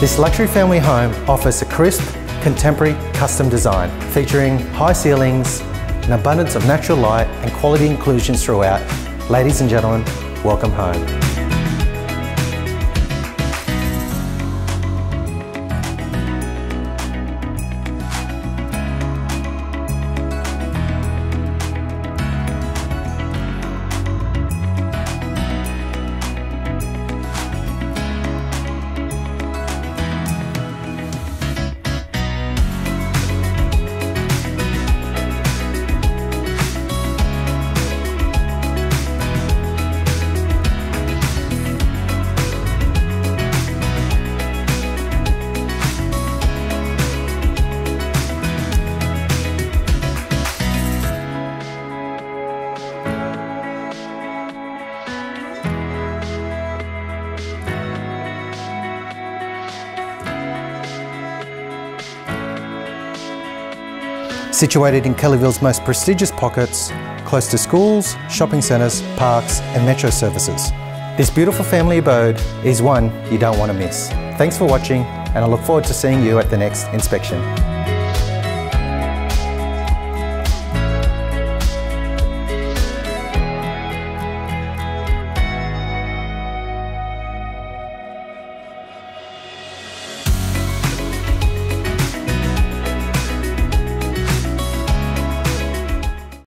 This luxury family home offers a crisp, contemporary custom design featuring high ceilings, an abundance of natural light and quality inclusions throughout. Ladies and gentlemen, welcome home. Situated in Kellyville's most prestigious pockets, close to schools, shopping centres, parks and metro services, this beautiful family abode is one you don't want to miss. Thanks for watching, and I look forward to seeing you at the next inspection.